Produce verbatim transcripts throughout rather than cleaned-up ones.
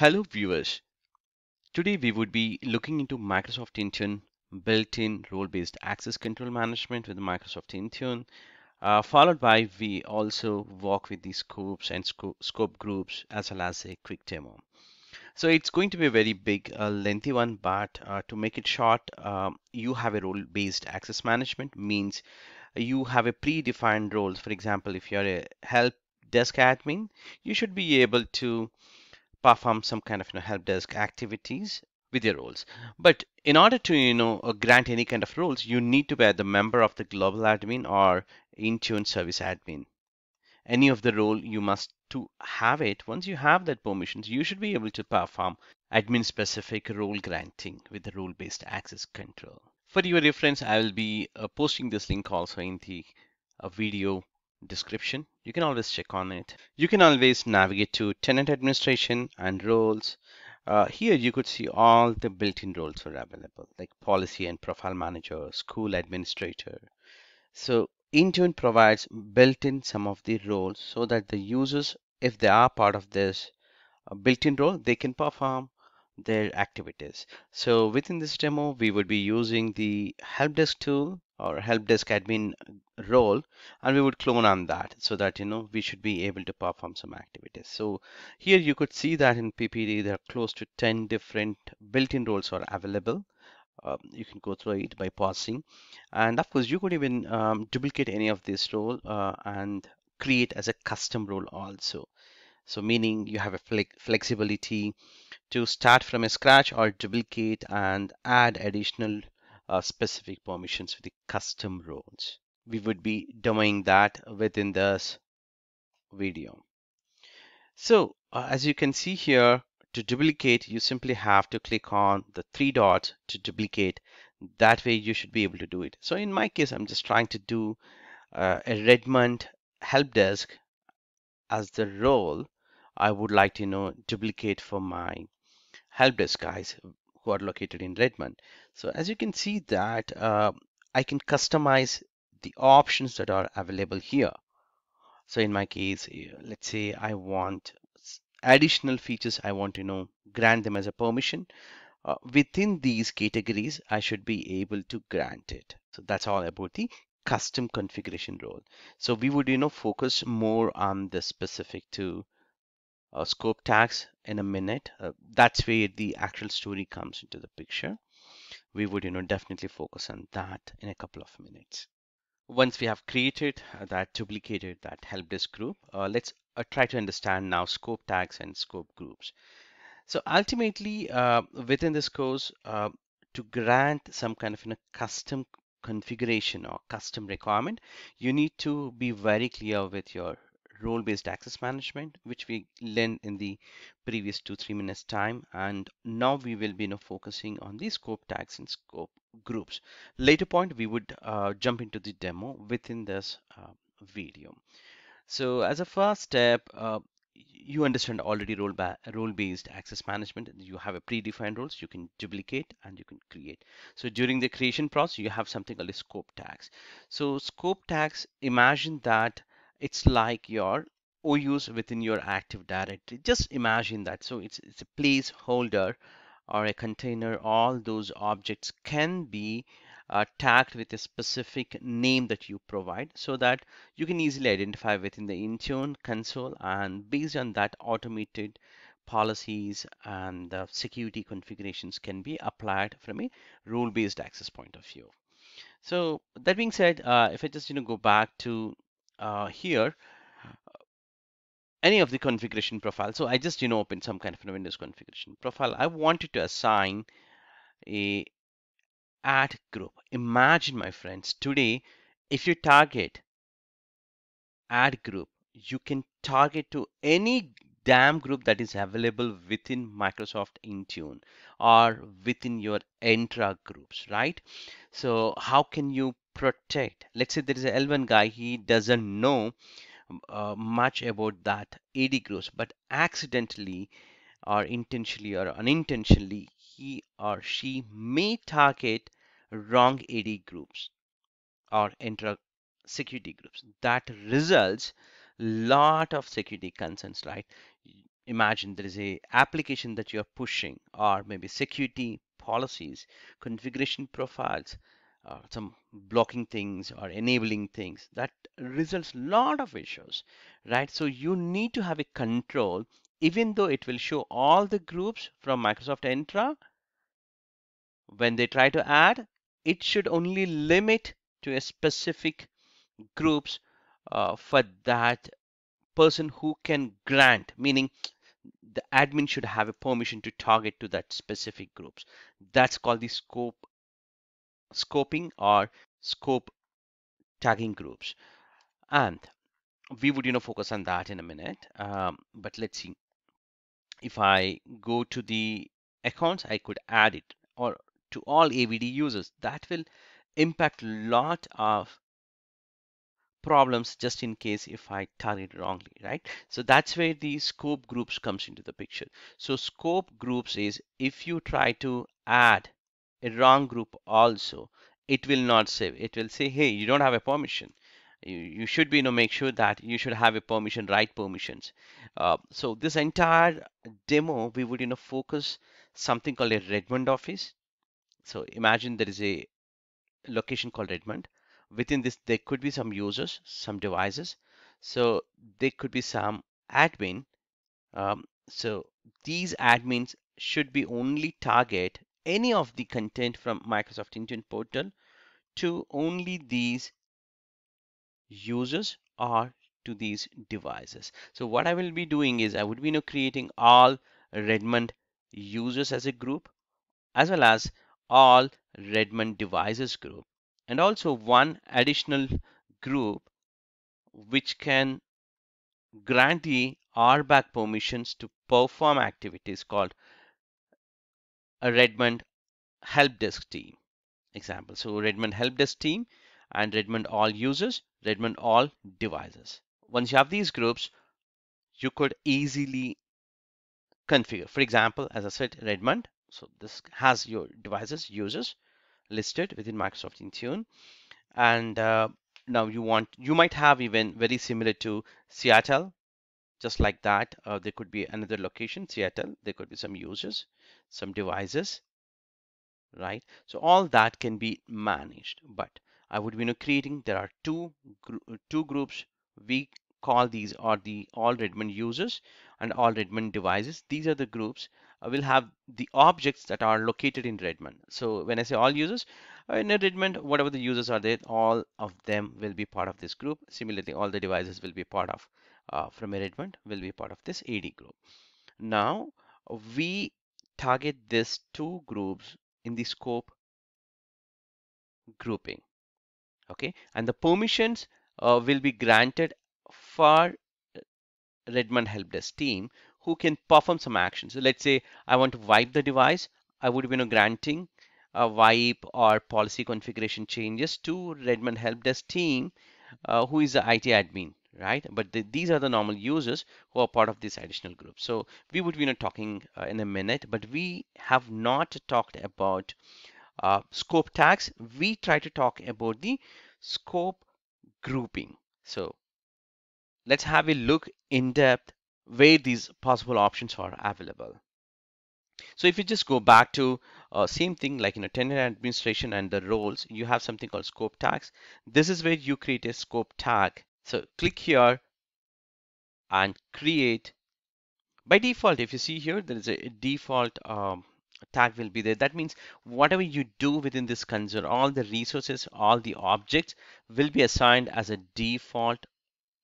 Hello viewers, today we would be looking into Microsoft Intune built-in role-based access control management with Microsoft Intune, uh, followed by we also walk with the scopes and sco scope groups as well as a quick demo. So it's going to be a very big uh, lengthy one, but uh, to make it short, uh, you have a role-based access management means you have a predefined roles. For example, if you're a help desk admin, you should be able to perform some kind of you know, help desk activities with your roles. But in order to you know grant any kind of roles, you need to be either the member of the global admin or Intune service admin. Any of the role you must to have it. Once you have that permissions, you should be able to perform admin specific role granting with the role based access control. For your reference, I will be uh, posting this link also in the uh, video description. You can always check on it. You can always navigate to tenant administration and roles. Uh, here you could see all the built-in roles are available, like policy and profile manager, school administrator. So Intune provides built-in some of the roles so that the users, if they are part of this built-in role, they can perform their activities. So within this demo, we would be using the help desk tool or help desk admin role, and we would clone on that so that you know we should be able to perform some activities. So here you could see that in P P D there are close to ten different built-in roles are available. Um, you can go through it by pausing, and of course you could even um, duplicate any of this role uh, and create as a custom role also. So meaning you have a flex flexibility to start from a scratch or duplicate and add additional uh, specific permissions with the custom roles. We would be demoing that within this video. So uh, as you can see here, to duplicate, you simply have to click on the three dots to duplicate. That way you should be able to do it. So in my case, I'm just trying to do uh, a Redmond help desk as the role. I would like to you know duplicate for my help desk guys who are located in Redmond. So as you can see that uh, I can customize the options that are available here. So in my case, let's say I want additional features, I want to you know grant them as a permission. Uh, within these categories, I should be able to grant it. So that's all about the custom configuration role. So we would you know focus more on the specific to uh, scope tags in a minute. Uh, that's where the actual story comes into the picture. We would you know definitely focus on that in a couple of minutes. Once we have created that duplicated that help desk group, uh, let's uh, try to understand now scope tags and scope groups. So ultimately uh, within this course, uh, to grant some kind of you know, custom configuration or custom requirement, you need to be very clear with your role-based access management, which we learned in the previous two three minutes time. And now we will be you know, focusing on the scope tags and scope groups. Later point, we would uh, jump into the demo within this uh, video. So as a first step, uh, you understand already role role-based access management. You have a predefined roles, you can duplicate and you can create. So during the creation process, you have something called scope tags. So scope tags, imagine that it's like your O Us within your Active Directory. Just imagine that. So it's, it's a placeholder or a container. All those objects can be uh, tagged with a specific name that you provide so that you can easily identify within the Intune console, and based on that, automated policies and the security configurations can be applied from a role-based access point of view. So that being said, uh, if I just you know go back to uh, here, any of the configuration profile. So I just you know open some kind of a Windows configuration profile. I wanted to assign a add group. Imagine, my friends, today if you target add group, you can target to any damn group that is available within Microsoft Intune or within your Entra groups, right? So how can you protect? Let's say there is an L one guy, he doesn't know Uh, much about that A D groups, but accidentally or intentionally or unintentionally, he or she may target wrong A D groups or intra security groups. That results lot of security concerns, right? imagine there is a application that you're pushing, or maybe security policies, configuration profiles, uh, some blocking things or enabling things, that results a lot of issues, right? So you need to have a control, even though it will show all the groups from Microsoft Entra. When they try to add, it should only limit to a specific groups uh, for that person who can grant, meaning the admin should have a permission to target to that specific groups. That's called the scope scoping or scope tagging groups, and we would you know focus on that in a minute. Um, but let's see, if I go to the accounts, I could add it or to all A V D users. That will impact lot of problems just in case if I target wrongly, right? So that's where the scope groups comes into the picture. So scope groups is if you try to add a wrong group also, it will not save. It will say, hey, you don't have a permission. You, you should be, you know, make sure that you should have a permission, right permissions. Uh, so this entire demo, we would, you know, focus something called a Redmond office. So imagine there is a location called Redmond. Within this, there could be some users, some devices. So there could be some admin. Um, so these admins should be only target any of the content from Microsoft Intune portal to only these users or to these devices. So what I will be doing is I would be you know, creating all Redmond users as a group, as well as all Redmond devices group, and also one additional group which can grant the R B A C permissions to perform activities called a Redmond help desk team example. So Redmond help desk team and Redmond all users, Redmond all devices. Once you have these groups, you could easily configure. For example, as I said, Redmond. So this has your devices, users listed within Microsoft Intune, and uh, now you want you might have even very similar to Seattle, just like that. Uh, there could be another location, Seattle. There could be some users, some devices, right? So all that can be managed. But I would be you know, creating. There are two two groups. We call these are the all Redmond users and all Redmond devices. These are the groups. I will have the objects that are located in Redmond. So when I say all users, in Redmond, whatever the users are there, all of them will be part of this group. Similarly, all the devices will be part of, uh, from a Redmond, will be part of this A D group. Now, we target these two groups in the scope grouping, okay? And the permissions uh, will be granted for Redmond helpdesk team, who can perform some actions. So let's say I want to wipe the device. I would be you know, granting a wipe or policy configuration changes to Redmond helpdesk team, uh, who is the I T admin, right? But the, these are the normal users who are part of this additional group. So we would be you know, talking uh, in a minute, but we have not talked about uh, scope tags. We try to talk about the scope grouping. So let's have a look in depth where these possible options are available. So if you just go back to uh, same thing like you know tenant administration and the roles, you have something called scope tags. This is where you create a scope tag. So click here and create. By default, if you see here, there is a default um, tag will be there. That means whatever you do within this console, all the resources, all the objects will be assigned as a default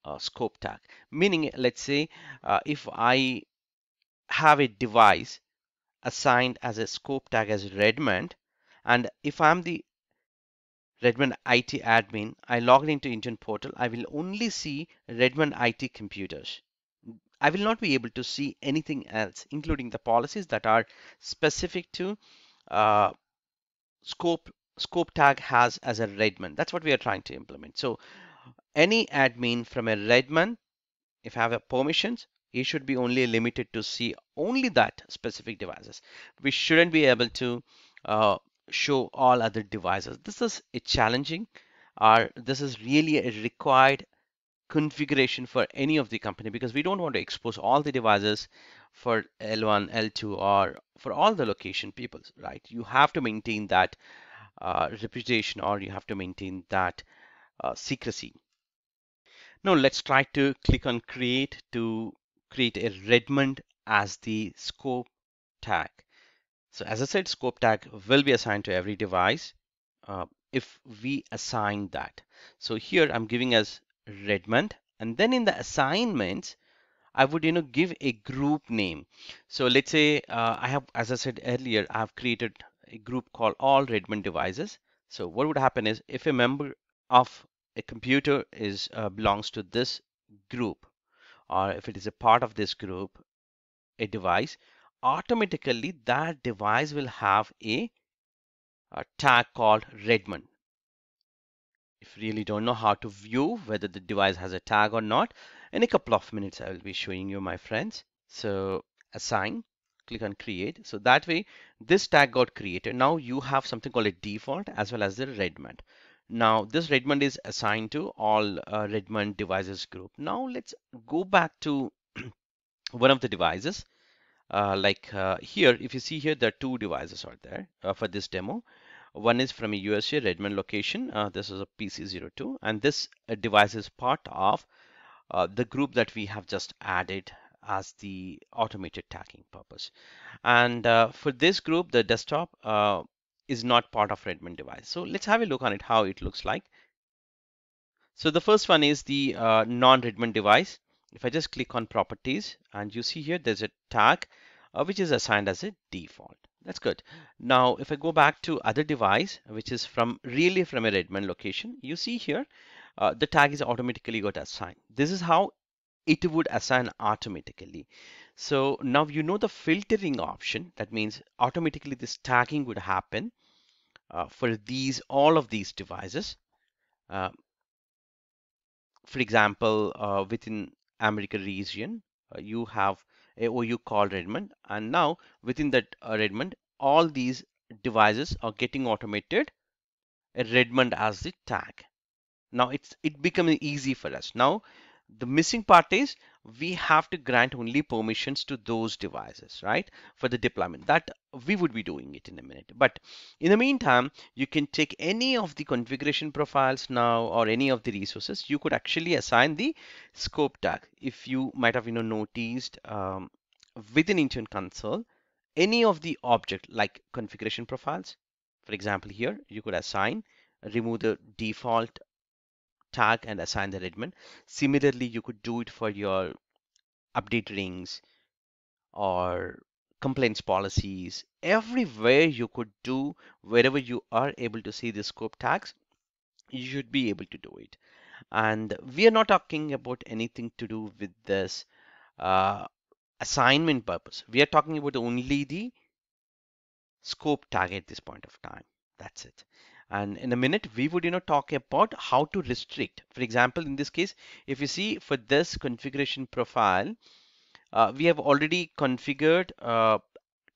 Uh, scope tag, meaning let's say uh, if I have a device assigned as a scope tag as Redmond, and if I'm the Redmond I T admin, I logged into Intune portal, I will only see Redmond I T computers. I will not be able to see anything else, including the policies that are specific to uh, scope scope tag has as a Redmond. That's what we are trying to implement. So any admin from a Redmond, if I have a permissions, it should be only limited to see only that specific devices. We shouldn't be able to uh, show all other devices. This is a challenging, or this is really a required configuration for any of the company, because we don't want to expose all the devices for L one, L two, or for all the location people, right? You have to maintain that uh, reputation, or you have to maintain that uh, secrecy. Now let's try to click on create to create a Redmond as the scope tag. So as I said, scope tag will be assigned to every device uh, if we assign that. So here I'm giving as Redmond, and then in the assignments I would you know give a group name. So let's say uh, I have, as I said earlier, I have created a group called all Redmond devices. So what would happen is, if a member of a computer is uh, belongs to this group, or if it is a part of this group, a device, automatically that device will have a, a tag called Redmond. If you really don't know how to view whether the device has a tag or not, in a couple of minutes I will be showing you, my friends. So assign, click on create. So that way this tag got created. Now you have something called a default as well as the Redmond. Now this Redmond is assigned to all uh, Redmond devices group. Now let's go back to one of the devices. Uh, like uh, here, if you see here, there are two devices out there uh, for this demo. One is from a U S A Redmond location. Uh, this is a P C zero two, and this uh, device is part of uh, the group that we have just added as the automated tagging purpose. And uh, for this group, the desktop uh, is not part of Redmond device. So let's have a look on it, how it looks like. So the first one is the uh, non-Redmond device. If I just click on properties, and you see here, there's a tag uh, which is assigned as a default. That's good. Now, if I go back to other device, which is from really from a Redmond location, you see here, uh, the tag is automatically got assigned. This is how it would assign automatically. So now you know the filtering option. That means automatically this tagging would happen uh, for these, all of these devices. Uh, for example, uh, within America region, uh, you have A O U called Redmond, and now within that uh, Redmond, all these devices are getting automated a Redmond as the tag. Now it's it becomes easy for us. Now the missing part is we have to grant only permissions to those devices, right, for the deployment. That we would be doing it in a minute. But in the meantime, you can take any of the configuration profiles now, or any of the resources. You could actually assign the scope tag. If you might have you know noticed um, within Intune console, any of the object like configuration profiles, for example, here you could assign, remove the default tag and assign the Redmond. Similarly, you could do it for your update rings or complaints policies. Everywhere you could do, wherever you are able to see the scope tags, you should be able to do it. And we are not talking about anything to do with this uh, assignment purpose. We are talking about only the scope tag at this point of time. That's it. And in a minute, we would, you know, talk about how to restrict. For example, in this case, if you see for this configuration profile, uh, we have already configured uh,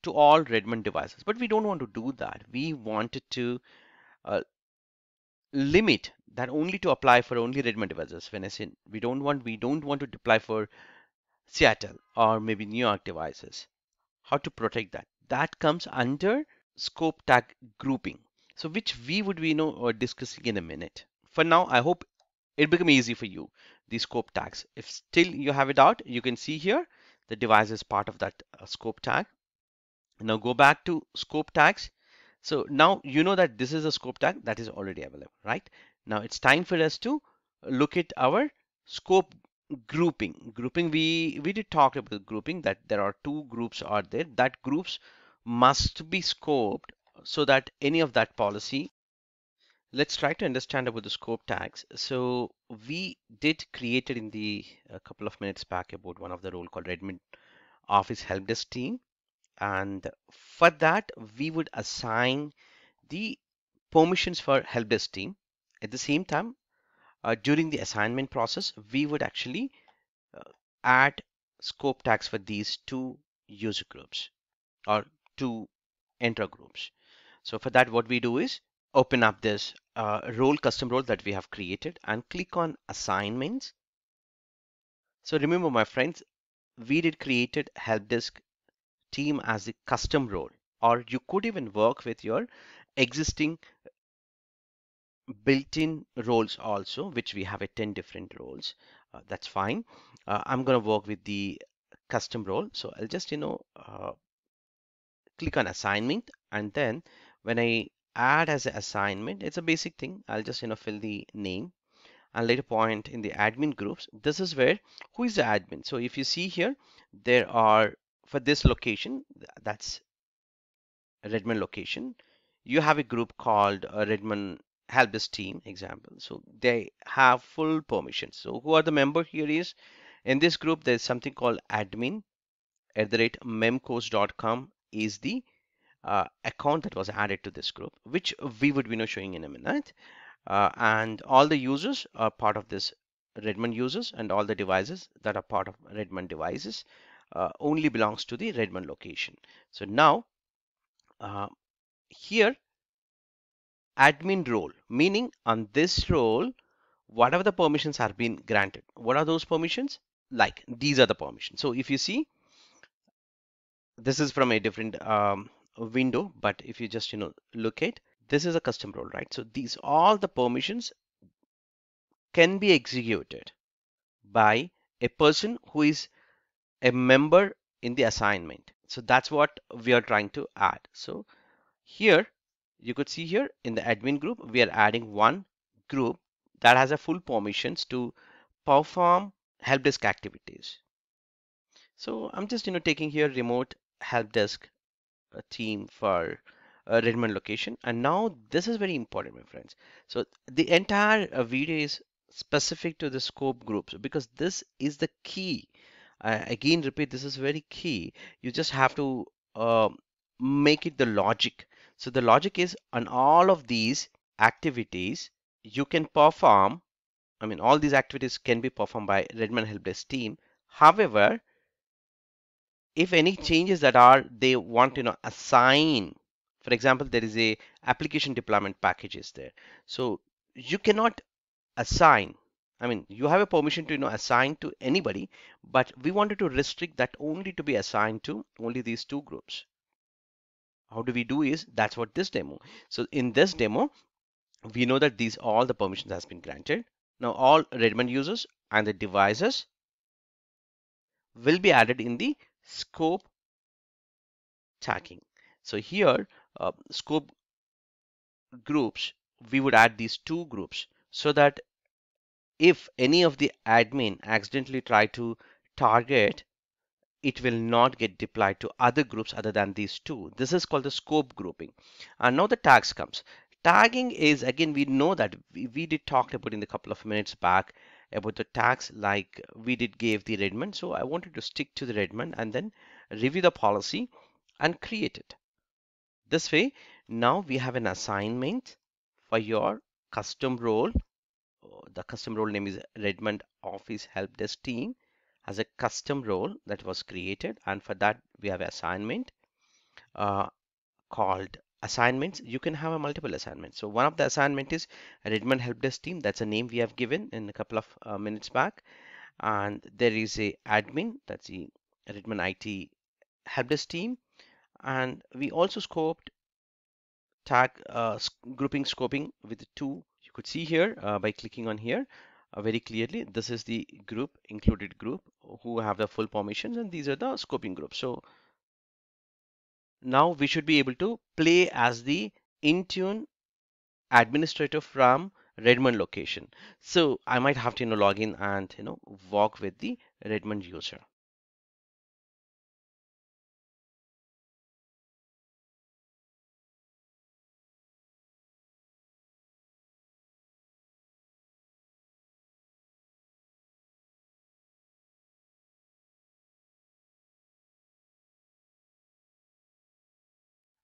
to all Redmond devices, but we don't want to do that. We wanted to uh, limit that only to apply for only Redmond devices. When I say we don't want, we don't want to apply for Seattle or maybe New York devices. How to protect that? That comes under scope tag grouping. So which we would be you know, discussing in a minute. For now, I hope it become easy for you, the scope tags. If still you have it out, you can see here, the device is part of that uh, scope tag. Now go back to scope tags. So now you know that this is a scope tag that is already available, right? Now it's time for us to look at our scope grouping. Grouping, we, we did talk about grouping, that there are two groups are there, that groups must be scoped so that any of that policy. Let's try to understand about the scope tags. So we did created in the a couple of minutes back about one of the role called Redmond Office Help Desk team, and for that we would assign the permissions for Help Desk team. At the same time, uh, during the assignment process, we would actually uh, add scope tags for these two user groups or two intra groups. So for that, what we do is open up this uh, role, custom role that we have created, and click on assignments. So remember, my friends, we did created help desk team as a custom role, or you could even work with your existing built-in roles also, which we have a ten different roles. Uh, that's fine. Uh, I'm going to work with the custom role. So I'll just, you know, uh, click on assignment. And then when I add as an assignment, it's a basic thing. I'll just, you know, fill the name. And later point in the admin groups, this is where who is the admin. So if you see here, there are for this location, that's Redmond location, you have a group called uh, Redmond Help Desk Team example. So they have full permissions. So who are the member here is in this group, there's something called admin at the rate memcos dot com is the uh, account that was added to this group, which we would be now showing in a minute. Uh, and all the users are part of this Redmond users, and all the devices that are part of Redmond devices uh, only belongs to the Redmond location. So now uh, here admin role, meaning on this role whatever the permissions are being granted. What are those permissions? Like these are the permissions. So if you see, this is from a different um, window, but if you just, you know, look at this is a custom role, right? So these all the permissions can be executed by a person who is a member in the assignment. So that's what we are trying to add. So here you could see here in the admin group, we are adding one group that has a full permissions to perform help desk activities. So I'm just, you know, taking here remote help desk team for Uh, Redmond location. And now this is very important, my friends. So the entire uh, video is specific to the scope groups, because this is the key. Uh, again, repeat, this is very key. You just have to uh, make it the logic. So the logic is on all of these activities you can perform. I mean, all these activities can be performed by Redmond Help Desk team. However, if any changes that are they want, you know, assign. For example, there is a application deployment packages there. So you cannot assign. I mean, you have a permission to, you know, assign to anybody, but we wanted to restrict that only to be assigned to only these two groups. How do we do is that's what this demo. So in this demo, we know that these all the permissions has been granted. Now all Redmond users and the devices will be added in the scope tagging. So here Uh, scope groups, we would add these two groups so that if any of the admin accidentally try to target, it will not get deployed to other groups other than these two. This is called the scope grouping. And now the tags comes. Tagging is, again, we know that we, we did talked about in the couple of minutes back about the tags, like we did gave the Redmond. So I wanted to stick to the Redmond and then review the policy and create it. This way, now we have an assignment for your custom role. The custom role name is Redmond Office Help Desk Team as a custom role that was created. And for that, we have an assignment uh, called assignments. You can have a multiple assignment. So one of the assignment is Redmond Help Desk Team. That's a name we have given in a couple of uh, minutes back. And there is a admin, that's the Redmond I T Help Desk Team. And we also scoped tag uh, grouping scoping with the two. You could see here uh, by clicking on here uh, very clearly, this is the group included group who have the full permissions, and these are the scoping groups. So now we should be able to play as the Intune administrator from Redmond location. So I might have to, you know, log in and, you know, work with the Redmond user.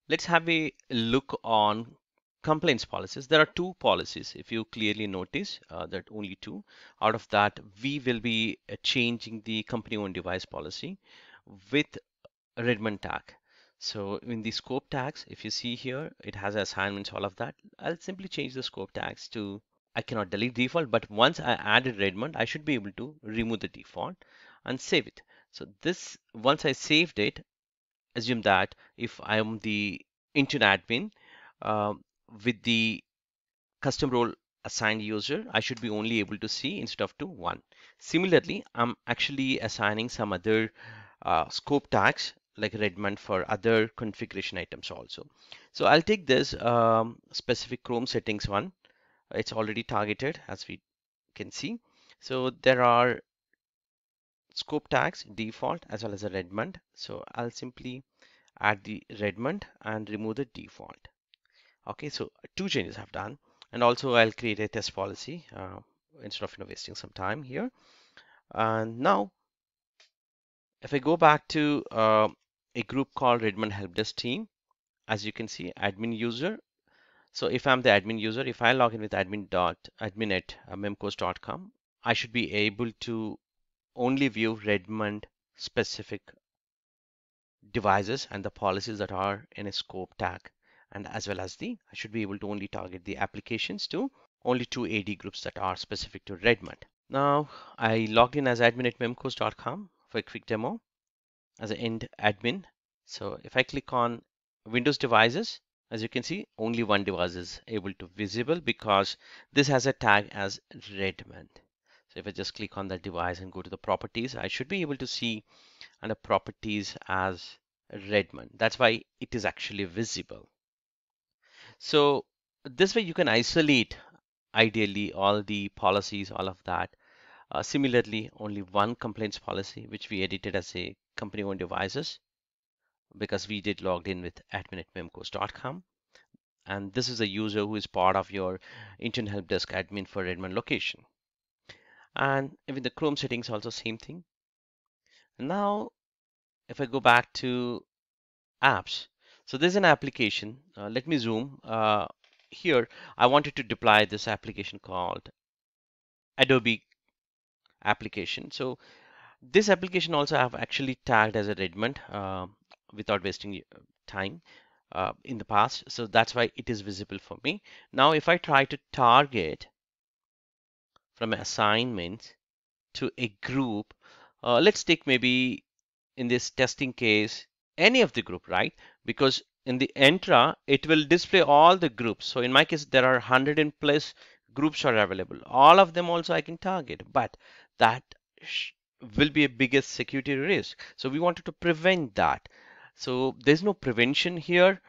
Let's have a look on complaints policies. There are two policies. If you clearly notice, uh, there are only two. Out of that, we will be changing the company-owned device policy with Redmond tag. So in the scope tags, if you see here, it has assignments, all of that. I'll simply change the scope tags to I cannot delete default, but once I added Redmond, I should be able to remove the default and save it. So this, once I saved it, assume that if I am the Intune admin uh, with the custom role assigned user, I should be only able to see instead of to one. Similarly, I'm actually assigning some other uh, scope tags like Redmond for other configuration items also. So I'll take this um, specific Chrome settings one. It's already targeted as we can see. So there are scope tags default as well as a Redmond. So I'll simply add the Redmond and remove the default. Okay, so two changes I've done. And also I'll create a test policy uh, instead of you know, wasting some time here. And now if I go back to uh, a group called Redmond Helpdesk team, as you can see, admin user. So if I'm the admin user, if I log in with admin dot admin at memcos dot com, I should be able to only view Redmond specific devices and the policies that are in a scope tag. And as well as the, I should be able to only target the applications to only two A D groups that are specific to Redmond. Now I logged in as admin at memcos dot com for a quick demo as an end admin. So if I click on Windows devices, as you can see, only one device is able to visible because this has a tag as Redmond. So if I just click on that device and go to the properties, I should be able to see under properties as Redmond. That's why it is actually visible. So this way you can isolate ideally all the policies, all of that. Uh, similarly, only one complaints policy, which we edited as a company owned devices because we did logged in with admin at memcos dot com. And this is a user who is part of your Intune help desk admin for Redmond location. And even the Chrome settings also same thing. Now, if I go back to apps, so there's an application. Uh, let me zoom uh, here. I wanted to deploy this application called Adobe application. So this application also I have actually tagged as a Redmond uh, without wasting time uh, in the past. So that's why it is visible for me. Now, if I try to target from assignment to a group, uh, let's take maybe in this testing case, any of the group, right? Because in the Entra, it will display all the groups. So in my case, there are one hundred and plus groups are available. All of them also I can target, but that will be a biggest security risk. So we wanted to prevent that. So there's no prevention here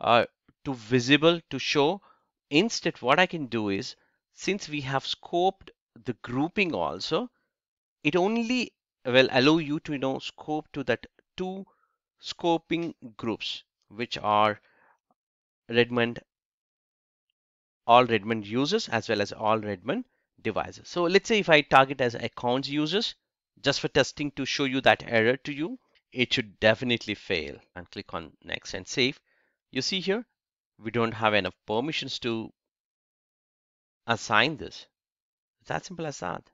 uh, to visible, to show. Instead, what I can do is, since we have scoped the grouping also, it only will allow you to you know, scope to that two scoping groups, which are Redmond, all Redmond users as well as all Redmond devices. So let's say if I target as accounts users, just for testing to show you that error to you, it should definitely fail. And click on next and save. You see here, we don't have enough permissions to assign this. It's as simple as that.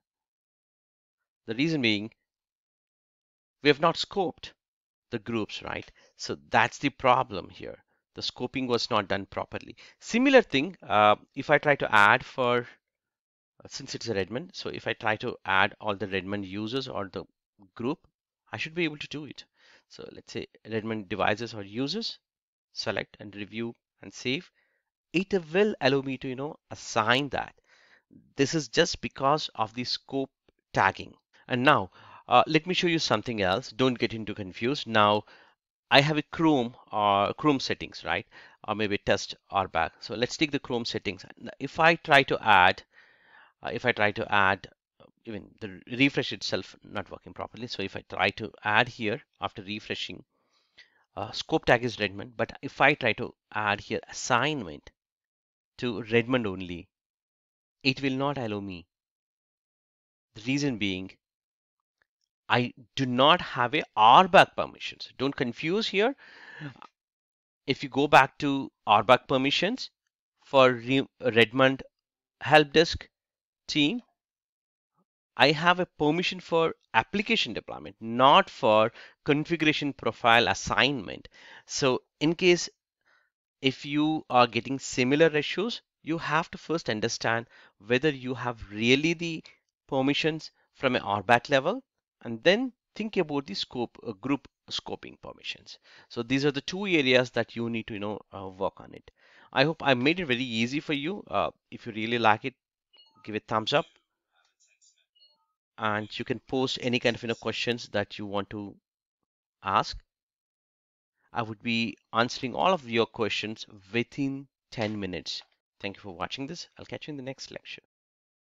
The reason being, we have not scoped the groups, right? So that's the problem here. The scoping was not done properly. Similar thing, uh, if I try to add for, since it's a Redmond, so if I try to add all the Redmond users or the group, I should be able to do it. So let's say Redmond devices or users, select and review and save. It will allow me to, you know, assign that. This is just because of the scope tagging. And now, Uh, let me show you something else. Don't get into confused. Now, I have a Chrome or uh, Chrome settings, right? Or maybe test R B A C. So let's take the Chrome settings. If I try to add, uh, if I try to add, even the refresh itself not working properly. So if I try to add here after refreshing, uh, scope tag is Redmond. But if I try to add here assignment to Redmond only, it will not allow me. The reason being, I do not have a R B A C permissions. Don't confuse here. If you go back to R B A C permissions for Redmond helpdesk team, I have a permission for application deployment, not for configuration profile assignment. So in case if you are getting similar issues, you have to first understand whether you have really the permissions from an R B A C level, and then think about the scope uh, group scoping permissions. So these are the two areas that you need to you know uh, work on it. I hope I made it very easy for you. Uh, if you really like it, give it a thumbs up, and you can post any kind of you know questions that you want to ask. I would be answering all of your questions within ten minutes. Thank you for watching this. I'll catch you in the next lecture.